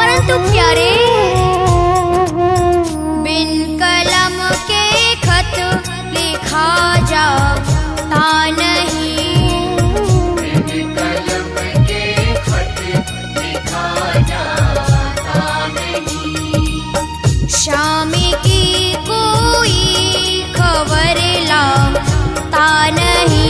परंतु प्यारे बिन कलम के खत लिखा जाता नहीं, बिन कलम के खत लिखा जाता नहीं। शाम की कोई खबर लाता नहीं,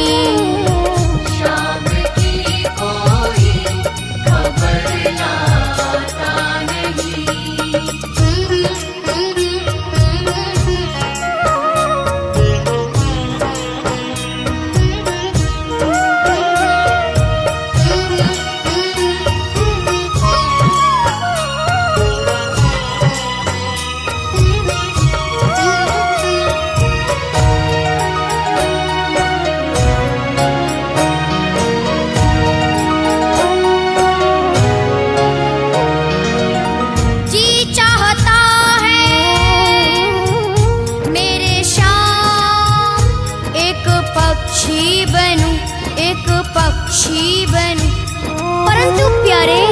पक्षी बनूं, परंतु प्यारे